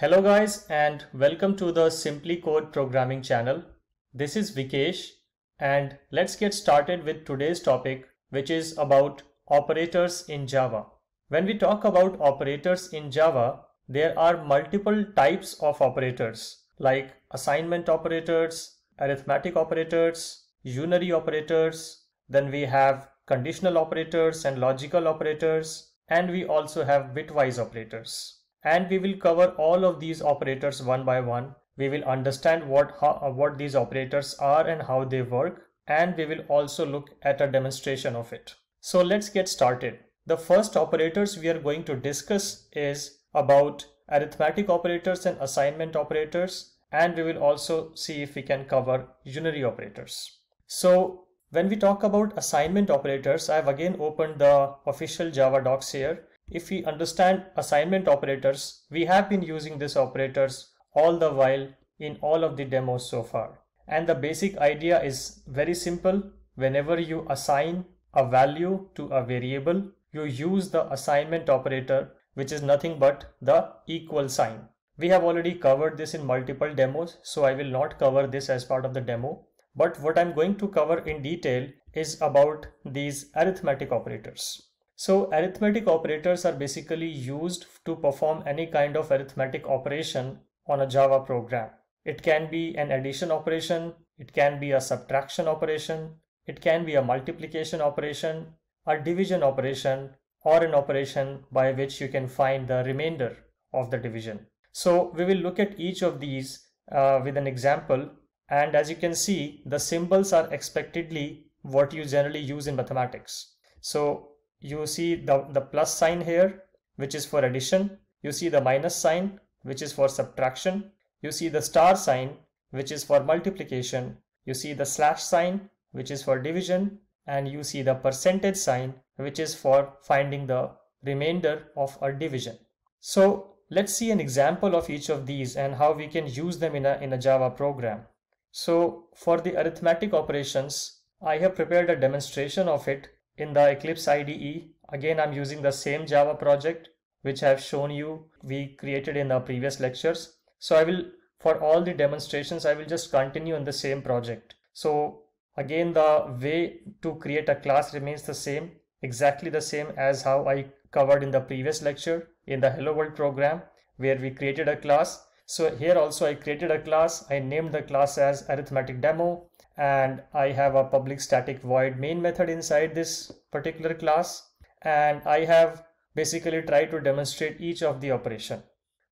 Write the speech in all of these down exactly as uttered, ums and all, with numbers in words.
Hello guys, and welcome to the SimpliCode programming channel. This is Vikesh, and let's get started with today's topic, which is about operators in Java. When we talk about operators in Java, there are multiple types of operators like assignment operators, arithmetic operators, unary operators, then we have conditional operators and logical operators, and we also have bitwise operators. And we will cover all of these operators one by one. We will understand what, how, what these operators are and how they work. And we will also look at a demonstration of it. So let's get started. The first operators we are going to discuss is about arithmetic operators and assignment operators. And we will also see if we can cover unary operators. So when we talk about assignment operators, I have again opened the official Java docs here. If we understand assignment operators, we have been using these operators all the while in all of the demos so far. And the basic idea is very simple. Whenever you assign a value to a variable, you use the assignment operator, which is nothing but the equal sign. We have already covered this in multiple demos, so I will not cover this as part of the demo. But what I'm going to cover in detail is about these arithmetic operators. So arithmetic operators are basically used to perform any kind of arithmetic operation on a Java program. It can be an addition operation, it can be a subtraction operation, it can be a multiplication operation, a division operation, or an operation by which you can find the remainder of the division. So we will look at each of these uh, with an example, and as you can see, the symbols are expectedly what you generally use in mathematics. So you see the, the plus sign here, which is for addition. You see the minus sign, which is for subtraction. You see the star sign, which is for multiplication. You see the slash sign, which is for division. And you see the percentage sign, which is for finding the remainder of a division. So let's see an example of each of these and how we can use them in a, in a Java program. So for the arithmetic operations, I have prepared a demonstration of it in the Eclipse I D E. Again, I'm using the same Java project which I've shown you we created in the previous lectures. So I will, for all the demonstrations, I will just continue on the same project. So again, the way to create a class remains the same, exactly the same as how I covered in the previous lecture in the Hello World program where we created a class. So here also I created a class. I named the class as Arithmetic Demo. And I have a public static void main method inside this particular class. And I have basically tried to demonstrate each of the operation.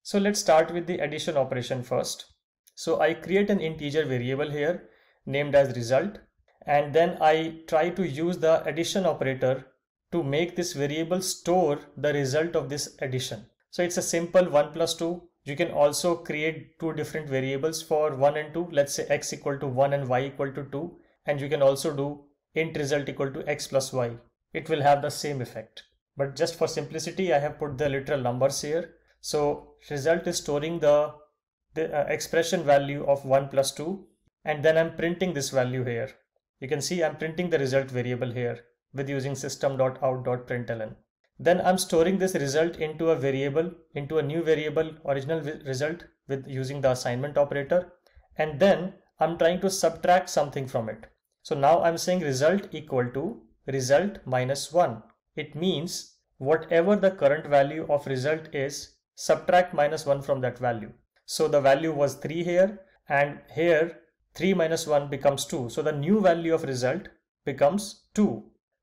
So let's start with the addition operation first. So I create an integer variable here named as result. And then I try to use the addition operator to make this variable store the result of this addition. So it's a simple one plus two. You can also create two different variables for one and two. Let's say x equal to one and y equal to two. And you can also do int result equal to x plus y. It will have the same effect. But just for simplicity, I have put the literal numbers here. So result is storing the, the uh, expression value of one plus two. And then I'm printing this value here. You can see I'm printing the result variable here with using system dot out dot println. Then I'm storing this result into a variable, into a new variable, original result, with using the assignment operator. And then I'm trying to subtract something from it. So now I'm saying result equal to result minus one. It means whatever the current value of result is, subtract minus one from that value. So the value was three here, and here three minus one becomes two. So the new value of result becomes two.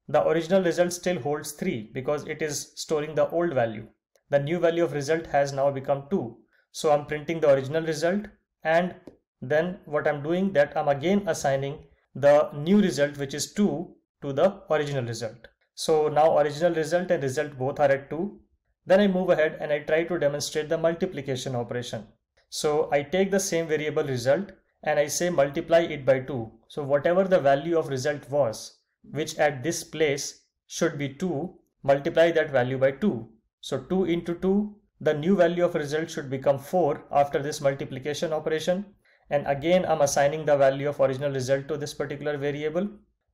The original result still holds three because it is storing the old value. The new value of result has now become two. So I'm printing the original result, and then what I'm doing that I'm again assigning the new result, which is two, to the original result. So now original result and result both are at two. Then I move ahead and I try to demonstrate the multiplication operation. So I take the same variable result and I say multiply it by two. So whatever the value of result was, which at this place should be two, multiply that value by two. So two into two, the new value of result should become four after this multiplication operation. And again, I'm assigning the value of original result to this particular variable.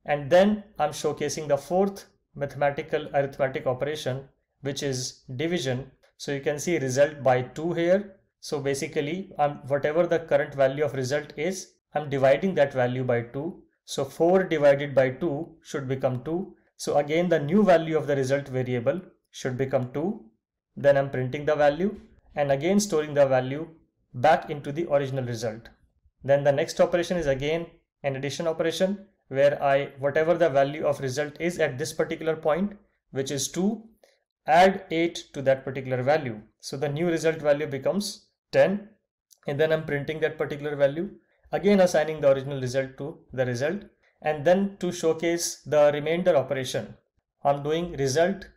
And then I'm showcasing the fourth mathematical arithmetic operation, which is division. So you can see result by two here. So basically, I'm, whatever the current value of result is, I'm dividing that value by two. So four divided by two should become two. So again, the new value of the result variable should become two. Then I'm printing the value and again storing the value back into the original result. Then the next operation is again an addition operation where I, whatever the value of result is at this particular point, which is two, add eight to that particular value. So the new result value becomes ten, and then I'm printing that particular value, again assigning the original result to the result. And then to showcase the remainder operation, I'm doing result.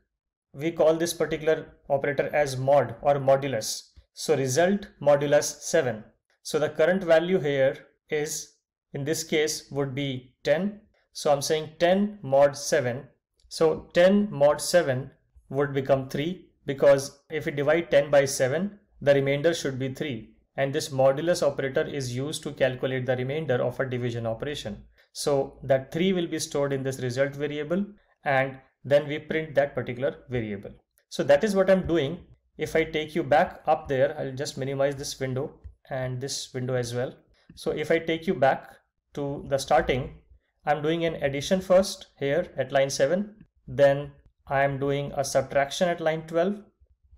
We call this particular operator as mod or modulus. So result modulus seven. So the current value here is, in this case, would be ten. So I'm saying ten mod seven. So ten mod seven would become three, because if we divide ten by seven, the remainder should be three. And this modulus operator is used to calculate the remainder of a division operation. So that three will be stored in this result variable, and then we print that particular variable. So that is what I'm doing. If I take you back up there, I'll just minimize this window and this window as well. So if I take you back to the starting, I'm doing an addition first here at line seven. Then I'm doing a subtraction at line twelve.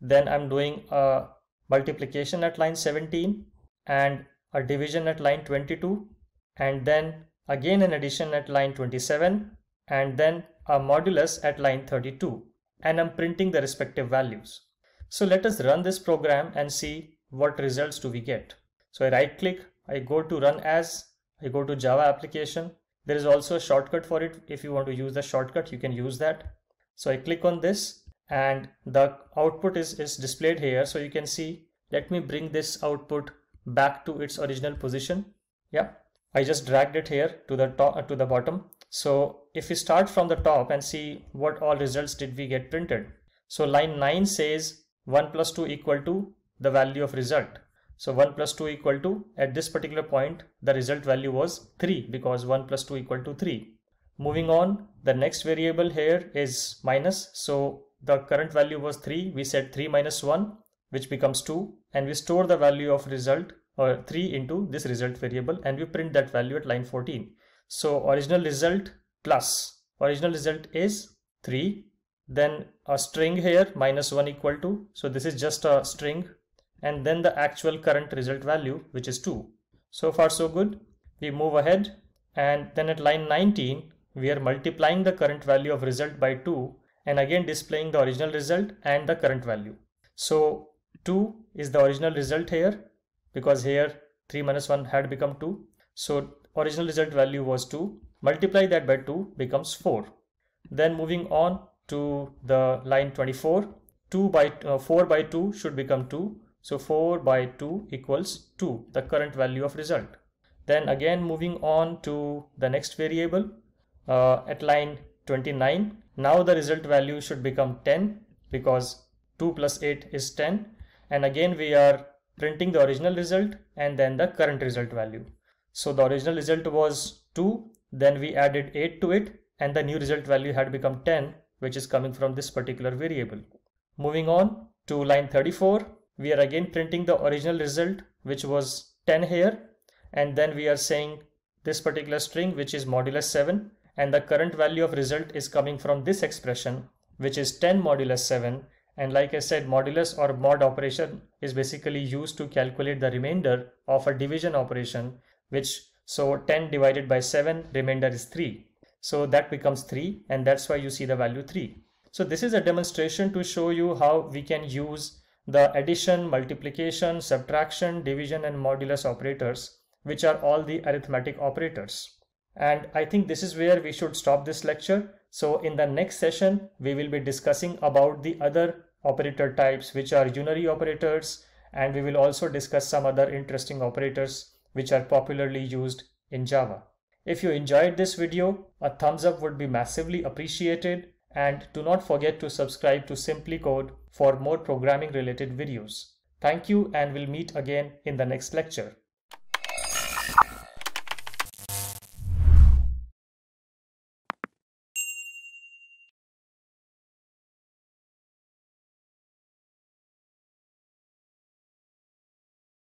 Then I'm doing a multiplication at line seventeen and a division at line twenty-two. And then again an addition at line twenty-seven, and then a modulus at line thirty-two, and I'm printing the respective values. So let us run this program and see what results do we get. So I right click, I go to run as, I go to Java application. There is also a shortcut for it. If you want to use the shortcut, you can use that. So I click on this and the output is, is displayed here. So you can see, let me bring this output back to its original position. Yeah. I just dragged it here to the top, to the bottom. So if we start from the top and see what all results did we get printed. So line nine says one plus two equal to the value of result. So one plus two equal to, at this particular point, the result value was three, because one plus two equal to three. Moving on, the next variable here is minus. So the current value was three. We said three minus one, which becomes two, and we store the value of result, or three, into this result variable, and we print that value at line fourteen. So original result plus, original result is three, then a string here minus one equal to, so this is just a string, and then the actual current result value, which is two. So far so good. We move ahead, and then at line nineteen we are multiplying the current value of result by two, and again displaying the original result and the current value. So two is the original result here, because here three minus one had become two. So original result value was two. Multiply that by two becomes four. Then moving on to the line twenty-four, two by uh, four by two should become two. So four by two equals two, the current value of result. Then again moving on to the next variable uh, at line twenty-nine. Now the result value should become ten, because two plus eight is ten. And again we are printing the original result and then the current result value. So the original result was two, then we added eight to it, and the new result value had become ten, which is coming from this particular variable. Moving on to line thirty-four, we are again printing the original result, which was ten here, and then we are saying this particular string, which is modulus seven, and the current value of result is coming from this expression, which is ten modulus seven. And like I said, modulus or mod operation is basically used to calculate the remainder of a division operation, which, so ten divided by seven, remainder is three. So that becomes three, and that's why you see the value three. So this is a demonstration to show you how we can use the addition, multiplication, subtraction, division, and modulus operators, which are all the arithmetic operators. And I think this is where we should stop this lecture. So in the next session, we will be discussing about the other operator types, which are unary operators, and we will also discuss some other interesting operators which are popularly used in Java. If you enjoyed this video, a thumbs up would be massively appreciated, and do not forget to subscribe to SimpliCode for more programming related videos. Thank you, and we'll meet again in the next lecture.